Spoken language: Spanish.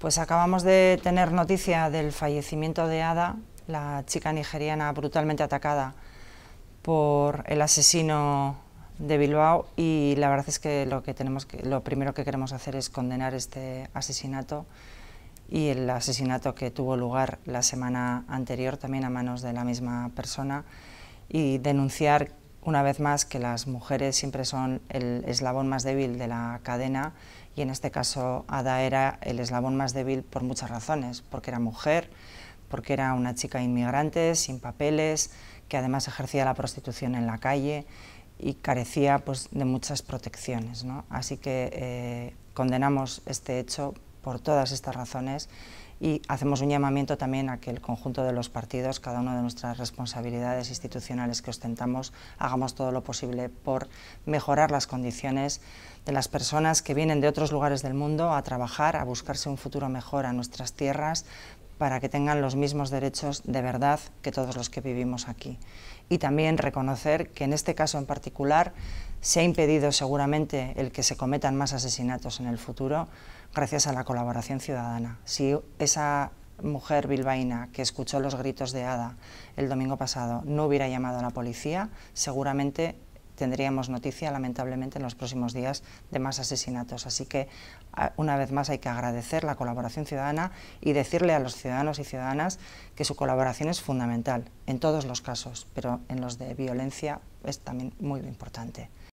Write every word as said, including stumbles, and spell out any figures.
Pues acabamos de tener noticia del fallecimiento de Ada, la chica nigeriana brutalmente atacada por el asesino de Bilbao, y la verdad es que lo, que tenemos que, lo primero que queremos hacer es condenar este asesinato y el asesinato que tuvo lugar la semana anterior también a manos de la misma persona, y denunciar una vez más que las mujeres siempre son el eslabón más débil de la cadena, y en este caso Ada era el eslabón más débil por muchas razones, porque era mujer, porque era una chica inmigrante, sin papeles, que además ejercía la prostitución en la calle y carecía pues, de muchas protecciones, ¿no? Así que eh, condenamos este hecho por todas estas razones y hacemos un llamamiento también a que el conjunto de los partidos, cada uno de nuestras responsabilidades institucionales que ostentamos, hagamos todo lo posible por mejorar las condiciones de las personas que vienen de otros lugares del mundo a trabajar, a buscarse un futuro mejor a nuestras tierras, para que tengan los mismos derechos de verdad que todos los que vivimos aquí. Y también reconocer que en este caso en particular se ha impedido seguramente el que se cometan más asesinatos en el futuro gracias a la colaboración ciudadana. Si esa mujer bilbaína que escuchó los gritos de Ada el domingo pasado no hubiera llamado a la policía, seguramente tendríamos noticia, lamentablemente, en los próximos días de más asesinatos. Así que, una vez más, hay que agradecer la colaboración ciudadana y decirle a los ciudadanos y ciudadanas que su colaboración es fundamental en todos los casos, pero en los de violencia es también muy importante.